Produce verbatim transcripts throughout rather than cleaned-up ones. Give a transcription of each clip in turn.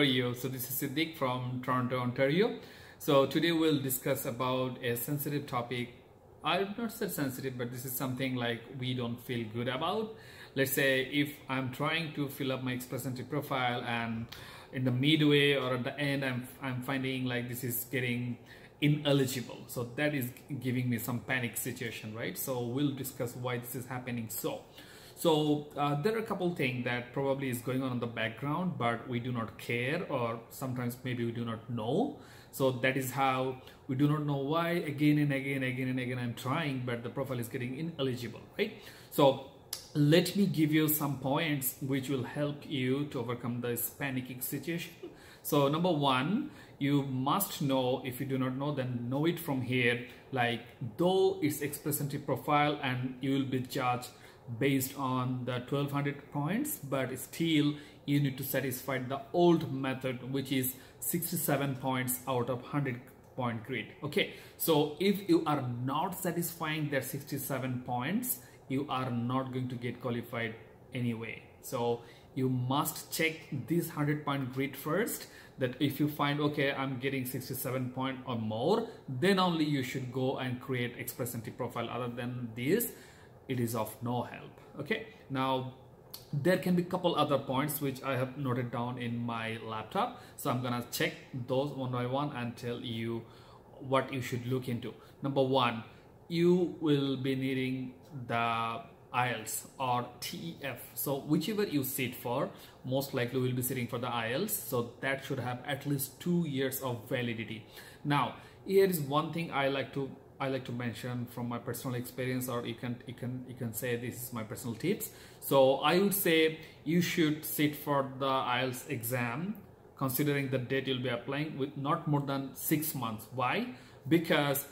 are you? So this is Siddiq from Toronto, Ontario. So today we'll discuss about a sensitive topic. I've not said sensitive, but this is something like we don't feel good about. Let's say if I'm trying to fill up my Express Entry profile and in the midway or at the end, I'm, I'm finding like this is getting ineligible. So that is giving me some panic situation, right? So we'll discuss why this is happening. So, so uh, there are a couple things that probably is going on in the background, but we do not care, or sometimes maybe we do not know. So that is how we do not know why again and again, again and again, I'm trying, but the profile is getting ineligible, right? So let me give you some points which will help you to overcome this panicking situation. So number one, you must know, if you do not know, then know it from here, like though it's Express Entry profile and you will be judged based on the twelve hundred points, but still you need to satisfy the old method, which is sixty-seven points out of one hundred point grade. Okay, so if you are not satisfying their sixty-seven points, you are not going to get qualified anyway. So you must check this one hundred point grade first, that if you find, okay, I'm getting sixty-seven point or more, then only you should go and create Express Entry profile. Other than this, it is of no help. Okay, now there can be a couple other points which I have noted down in my laptop. So I'm gonna check those one by one and tell you what you should look into. Number one, you will be needing the I E L T S or T E F. So whichever you sit for, most likely will be sitting for the I E L T S. So that should have at least two years of validity. Now, here is one thing I like to I like to mention from my personal experience, or you can you can you can say this is my personal tips. So I would say you should sit for the I E L T S exam, considering the date you'll be applying, with not more than six months. Why? Because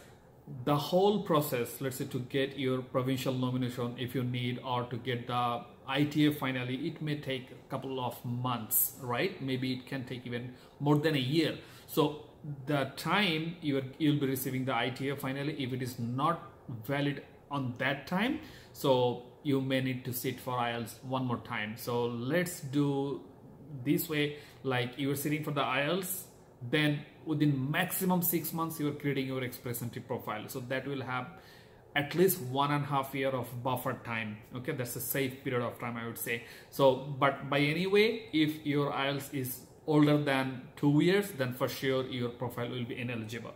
the whole process, let's say to get your provincial nomination if you need, or to get the I T A finally, it may take a couple of months, right? Maybe it can take even more than a year. So the time you are, you'll be receiving the I T A finally, if it is not valid on that time, so you may need to sit for I E L T S one more time. So let's do this way, like you are sitting for the I E L T S, then within maximum six months you are creating your Express Entry profile. So that will have at least one and a half year of buffer time. Okay, that's a safe period of time, I would say. So but by anyway, if your I E L T S is older than two years, then for sure your profile will be ineligible.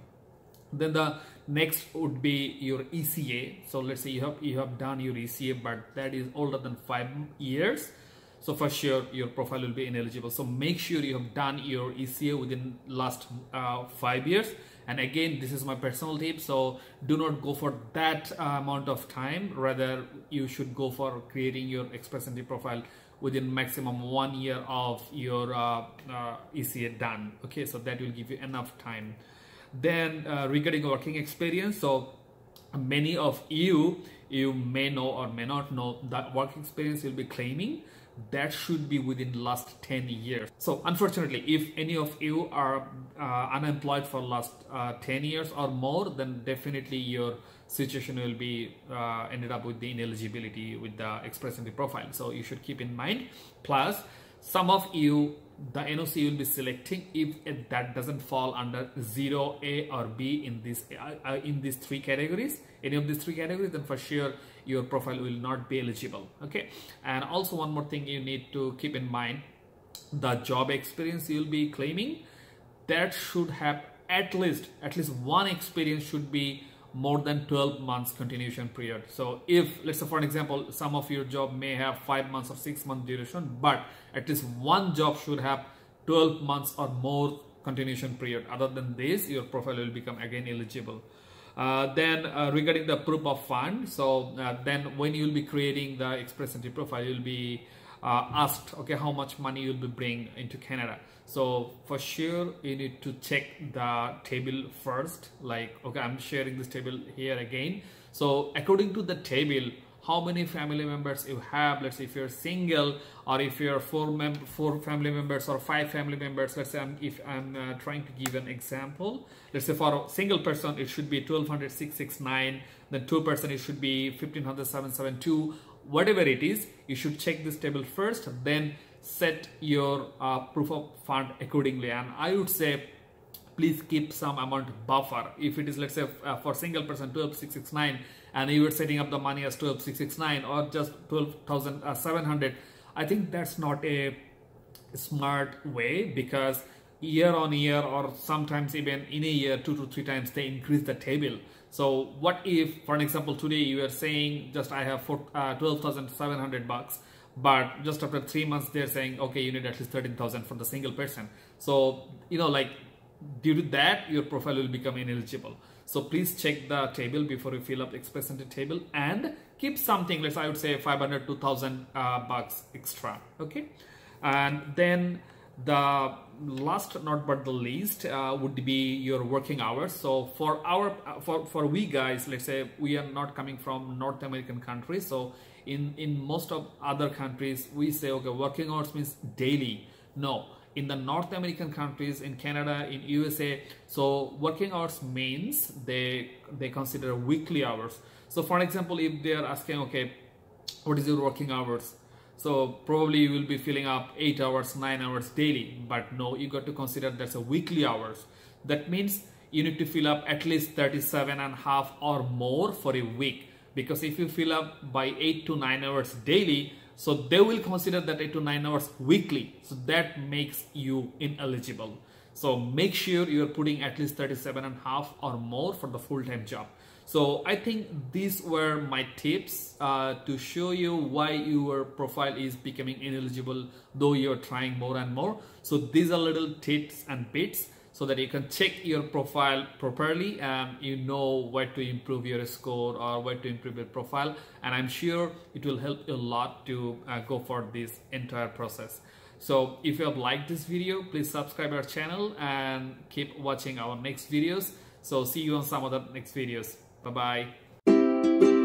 Then the next would be your E C A. So let's say you have you have done your E C A, but that is older than five years. So for sure your profile will be ineligible. So make sure you have done your E C A within last uh, five years. And again, this is my personal tip. So do not go for that uh, amount of time. Rather, you should go for creating your Express Entry profile within maximum one year of your uh, uh, E C A done. Okay, so that will give you enough time. Then uh, regarding working experience, so many of you, you may know or may not know that work experience you'll be claiming, that should be within last ten years. So unfortunately, if any of you are uh, unemployed for last uh, ten years or more, then definitely your situation will be uh, ended up with the ineligibility with the Express Entry profile. So you should keep in mind. Plus, some of you, the N O C you'll be selecting, if it, that doesn't fall under zero A or B in this uh, in these three categories, any of these three categories, then for sure your profile will not be eligible. Okay, and also one more thing you need to keep in mind, the job experience you'll be claiming, that should have at least at least one experience should be more than twelve months continuation period. So if, let's say for an example, some of your job may have five months or six month duration, but at least one job should have twelve months or more continuation period. Other than this, your profile will become again eligible. Uh, then uh, regarding the proof of fund, so uh, then when you'll be creating the Express Entry profile, you'll be uh, asked, okay, how much money you'll be bringing into Canada. So for sure you need to check the table first, like, okay, I'm sharing this table here again. So according to the table, how many family members you have, let's say if you're single, or if you're four mem four family members or five family members, let's say I'm, if I'm uh, trying to give an example, let's say for a single person, it should be twelve hundred six sixty-nine, then two person, it should be fifteen hundred seven seventy-two, whatever it is, you should check this table first, then set your uh, proof of fund accordingly. And I would say please keep some amount buffer. If it is, let's say, uh, for single person twelve thousand six hundred sixty-nine and you were setting up the money as twelve thousand six hundred sixty-nine or just twelve thousand seven hundred, I think that's not a smart way, because year on year or sometimes even in a year two to three times they increase the table. So what if, for example, today you are saying just I have uh, twelve thousand seven hundred bucks, but just after three months they're saying, okay, you need at least thirteen thousand for the single person. So, you know, like, due to that your profile will become ineligible. So please check the table before you fill up Express Entry table and keep something, let's I would say five hundred two thousand uh, bucks extra. Okay, and then the last not but the least uh, would be your working hours. So for our for for we guys, let's say we are not coming from North American countries, so in in most of other countries we say, okay, working hours means daily. No, in the North American countries, in Canada, in U S A, so working hours means they they consider weekly hours. So for example, if they are asking, okay, what is your working hours? So probably you will be filling up eight hours, nine hours daily. But no, you got to consider that's a weekly hours. That means you need to fill up at least thirty-seven and a half or more for a week. Because if you fill up by eight to nine hours daily, so they will consider that eight to nine hours weekly. So that makes you ineligible. So make sure you are putting at least thirty-seven and a half or more for the full-time job. So I think these were my tips uh, to show you why your profile is becoming ineligible, though you're trying more and more. So these are little tips and bits so that you can check your profile properly and you know where to improve your score or where to improve your profile. And I'm sure it will help you a lot to uh, go for this entire process. So if you have liked this video, please subscribe our channel and keep watching our next videos. So see you on some other next videos. Bye-bye.